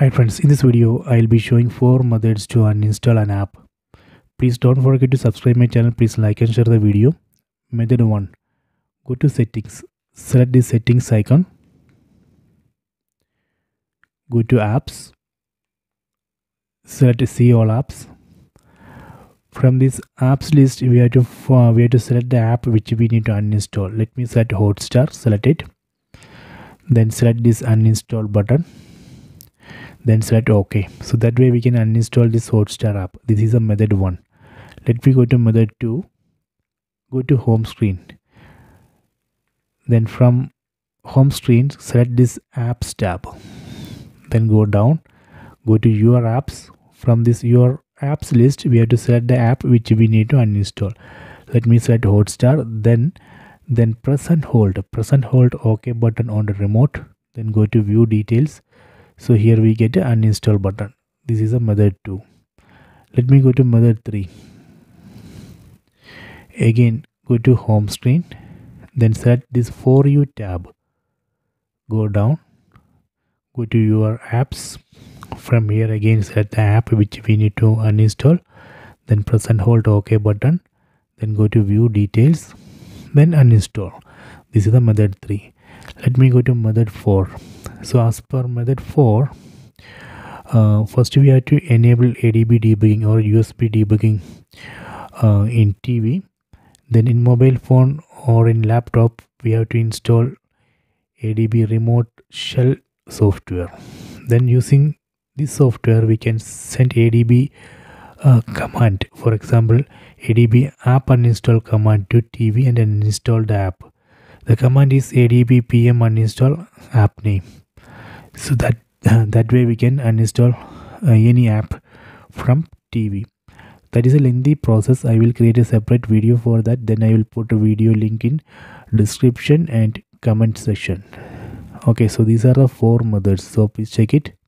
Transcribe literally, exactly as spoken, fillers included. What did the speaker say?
Hi friends, in this video I'll be showing four methods to uninstall an app. Please don't forget to subscribe my channel. Please like and share the video. Method one. Go to settings. Select the settings icon. Go to apps. Select see all apps. From this apps list we have to uh, we have to select the app which we need to uninstall. Let me select Hotstar. Select it. Then select this uninstall button. Then select OK. So that way we can uninstall this Hotstar app. This is a method one. Let me go to method two. Go to home screen. Then from home screen, select this apps tab. Then go down. Go to your apps. From this your apps list, we have to select the app which we need to uninstall. Let me select Hotstar. Then, then press and hold. Press and hold OK button on the remote. Then go to view details. So here we get an uninstall button. This is a method two. Let me go to method three. Again, go to home screen. Then select this for you tab. Go down. Go to your apps. From here again, select the app which we need to uninstall. Then press and hold OK button. Then go to view details. Then uninstall. This is the method three. Let me go to method four. So as per method four, uh, first we have to enable A D B debugging or U S B debugging uh, in T V. Then in mobile phone or in laptop, we have to install A D B remote shell software. Then using this software, we can send A D B uh, command. For example, A D B app uninstall command to T V and then install the app. The command is A D B P M uninstall app name. So that uh, that way we can uninstall uh, any app from T V. That is a lengthy process. I will create a separate video for that. Then I will put a video link in description and comment section. Okay, so these are the four methods. So please check it.